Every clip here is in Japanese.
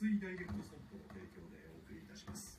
三井ダイレクトストップの提供でお送りいたします。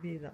きれいだ。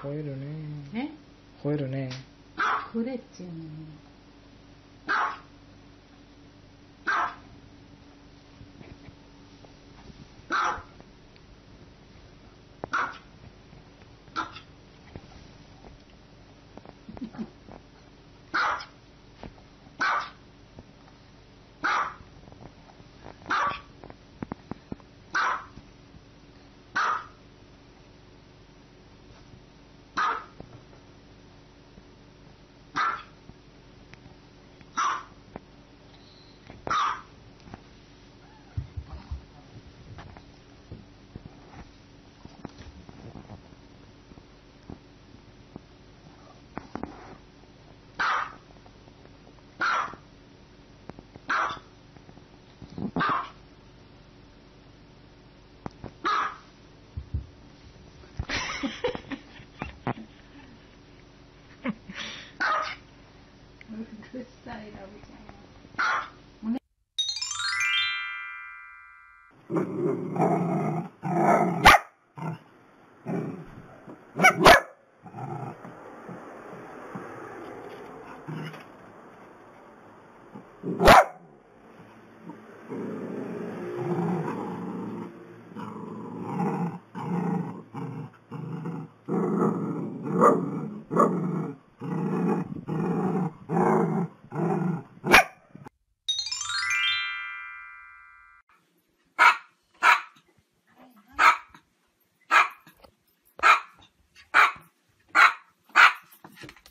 吠えるね。え？吠えるね。吠えちゃうね。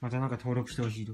またなんか登録してほしいと。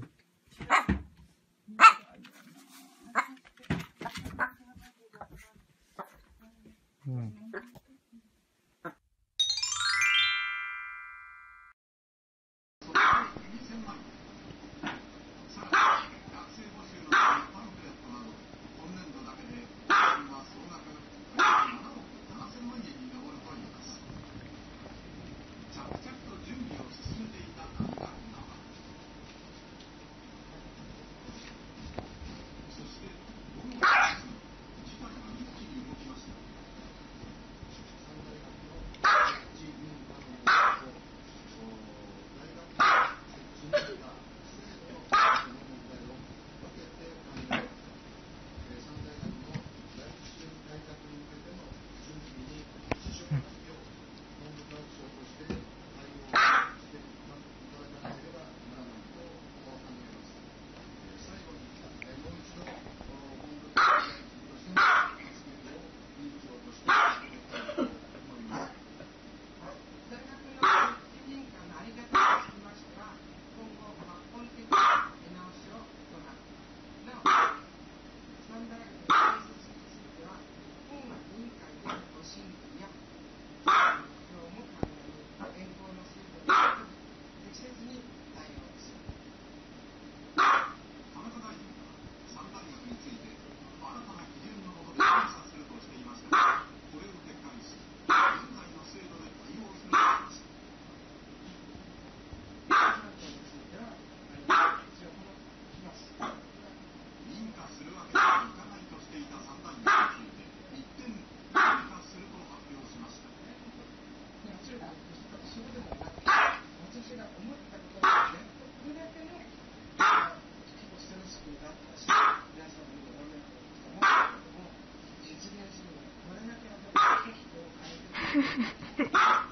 Ha ha ha.